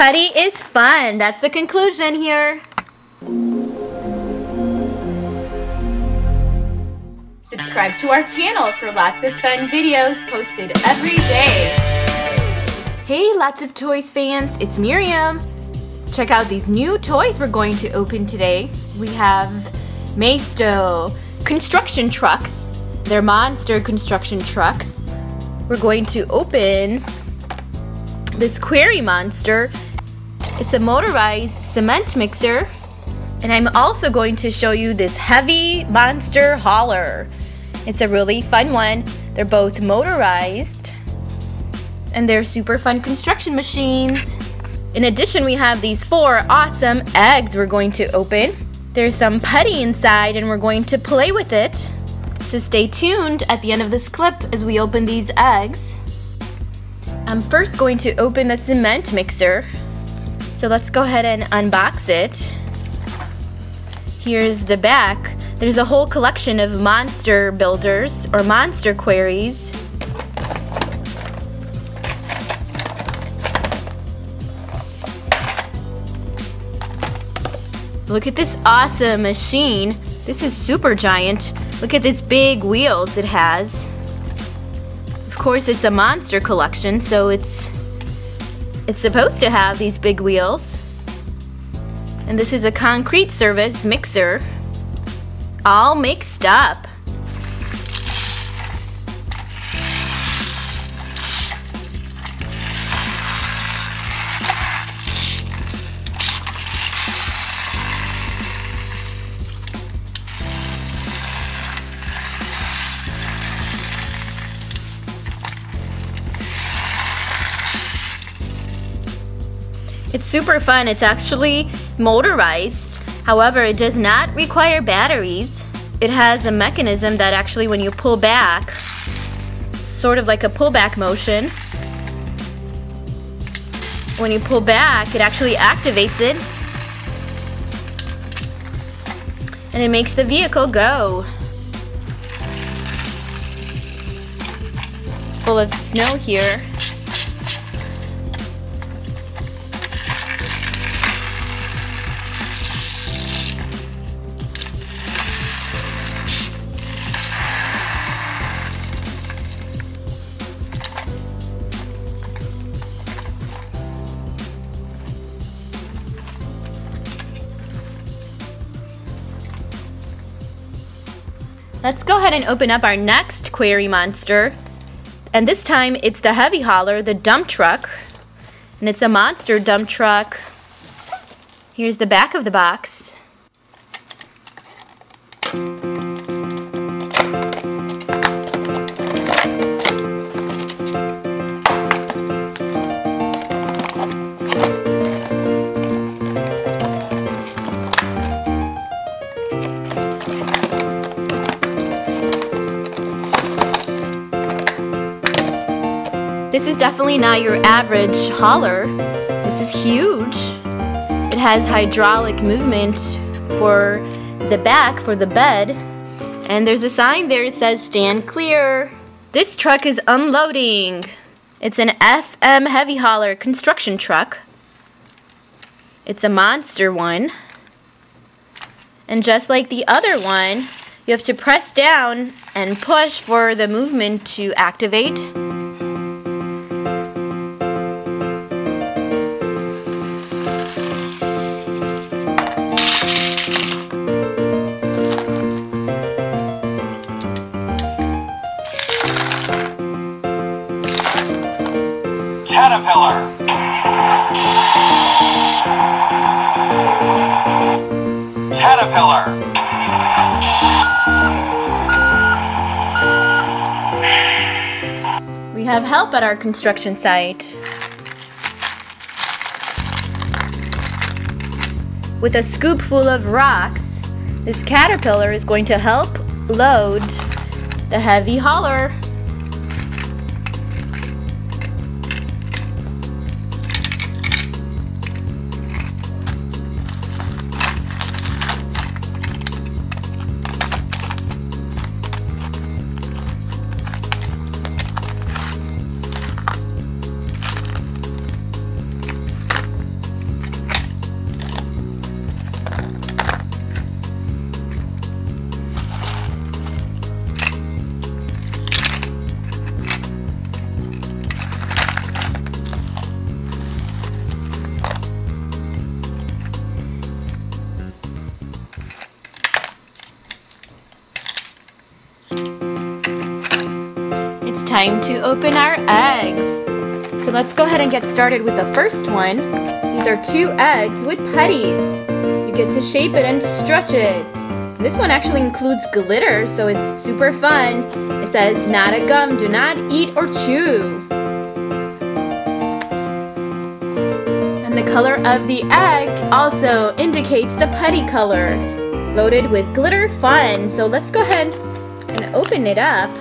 Putty is fun. That's the conclusion here. Subscribe to our channel for lots of fun videos posted every day. Hey, lots of toys fans, it's Miriam. Check out these new toys we're going to open today. We have Maisto construction trucks. They're monster construction trucks. We're going to open this Quarry Monster. It's a motorized cement mixer. And I'm also going to show you this heavy monster hauler. It's a really fun one. They're both motorized and they're super fun construction machines. In addition, we have these 4 awesome eggs we're going to open. There's some putty inside and we're going to play with it. So stay tuned at the end of this clip as we open these eggs. I'm first going to open the cement mixer. So let's go ahead and unbox it. Here's the back. There's a whole collection of monster builders or monster quarries. Look at this awesome machine. This is super giant. Look at this big wheels it has. Of course, it's a monster collection, so it's supposed to have these big wheels. And this is a concrete service mixer, all mixed up. It's super fun. It's actually motorized. However, it does not require batteries. It has a mechanism that actually, when you pull back, it's sort of like a pullback motion. When you pull back, it actually activates it and it makes the vehicle go. It's full of snow here. Let's go ahead and open up our next Quarry Monster. And this time it's the heavy hauler, the dump truck. And it's a monster dump truck. Here's the back of the box. This is definitely not your average hauler. This is huge. It has hydraulic movement for the back, for the bed. And there's a sign there that says stand clear. This truck is unloading. It's an FM heavy hauler construction truck. It's a monster one. And just like the other one, you have to press down and push for the movement to activate. Caterpillar. Caterpillar. We have help at our construction site. With a scoop full of rocks, this caterpillar is going to help load the heavy hauler. time to open our eggs. So let's go ahead and get started with the first one. These are 2 eggs with putties. You get to shape it and stretch it. This one actually includes glitter, so it's super fun. It says, not a gum, do not eat or chew. And the color of the egg also indicates the putty color. Loaded with glitter fun. So let's go ahead and open it up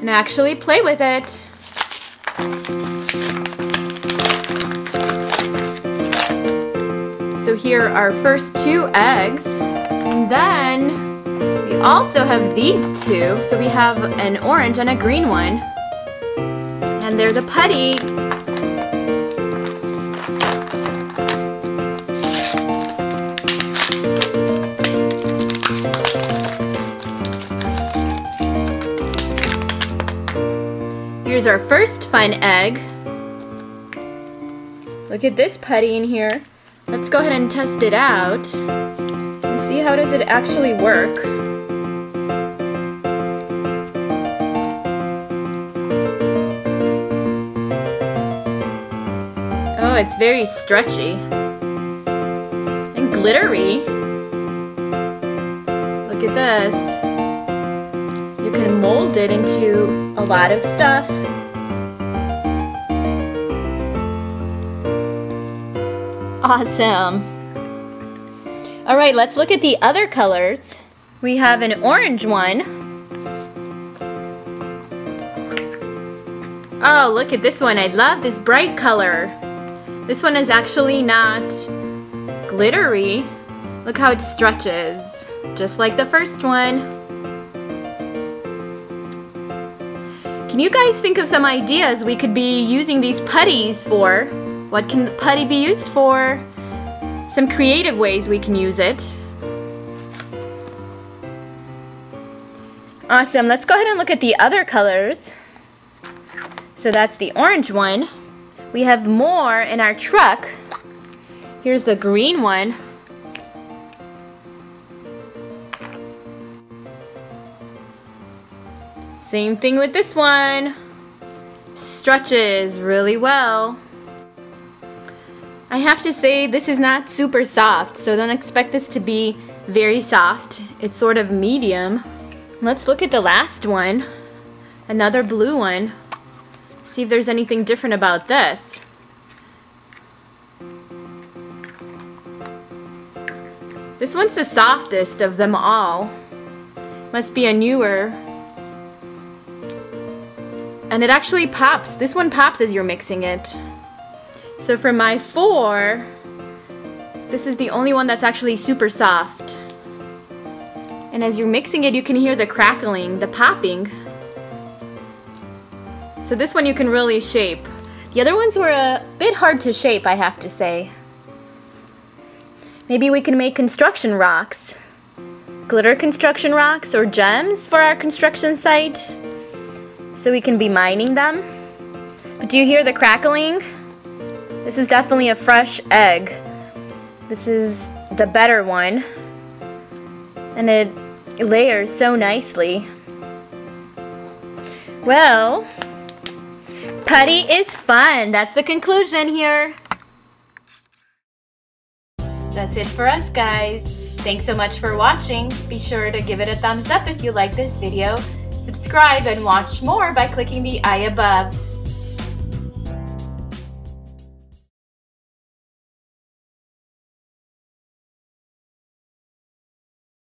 and actually play with it. So here are our first 2 eggs. And then we also have these 2. So we have an orange and a green one. And they're the putty. Here's our first fun egg. Look at this putty in here. Let's go ahead and test it out and see how does it actually work. Oh, it's very stretchy and glittery. Look at this. You can mold it into a lot of stuff. Awesome. All right, let's look at the other colors. We have an orange one. Oh, look at this one. I love this bright color. This one is actually not glittery. Look how it stretches, just like the first one. Can you guys think of some ideas we could be using these putties for? What can the putty be used for? Some creative ways we can use it. Awesome, let's go ahead and look at the other colors. So that's the orange one. We have more in our truck. Here's the green one. Same thing with this one. Stretches really well. I have to say this is not super soft, so don't expect this to be very soft. It's sort of medium. Let's look at the last one. Another blue one. See if there's anything different about this. This one's the softest of them all. Must be a newer. And it actually pops. This one pops as you're mixing it. So for my 4, this is the only one that's actually super soft. And as you're mixing it, you can hear the crackling, the popping. So this one you can really shape. The other ones were a bit hard to shape, I have to say. Maybe we can make construction rocks. Glitter construction rocks or gems for our construction site. So we can be mining them. But do you hear the crackling? This is definitely a fresh egg. This is the better one. And it layers so nicely. Well, putty is fun. That's the conclusion here. That's it for us, guys. Thanks so much for watching. Be sure to give it a thumbs up if you like this video. Subscribe and watch more by clicking the eye above.